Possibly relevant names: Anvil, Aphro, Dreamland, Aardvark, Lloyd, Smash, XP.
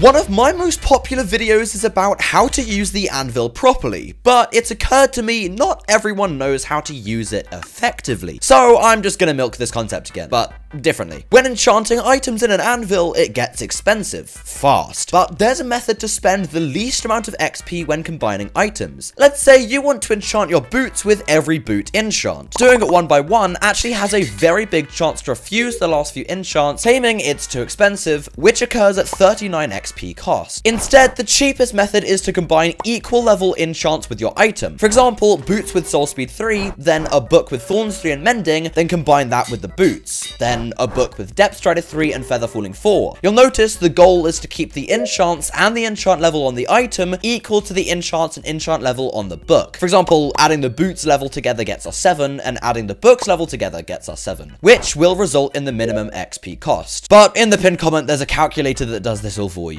One of my most popular videos is about how to use the anvil properly, but it's occurred to me not everyone knows how to use it effectively. So I'm just gonna milk this concept again, but differently. When enchanting items in an anvil, it gets expensive, fast. But there's a method to spend the least amount of XP when combining items. Let's say you want to enchant your boots with every boot enchant. Doing it one by one actually has a very big chance to refuse the last few enchants, claiming it's too expensive, which occurs at 39 XP cost. Instead, the cheapest method is to combine equal level enchants with your item. For example, boots with soul speed 3, then a book with thorns 3 and mending, then combine that with the boots, then a book with depth strider 3 and feather falling 4. You'll notice the goal is to keep the enchants and the enchant level on the item equal to the enchants and enchant level on the book. For example, adding the boots level together gets us 7, and adding the books level together gets us 7, which will result in the minimum XP cost. But in the pinned comment, there's a calculator that does this all for you.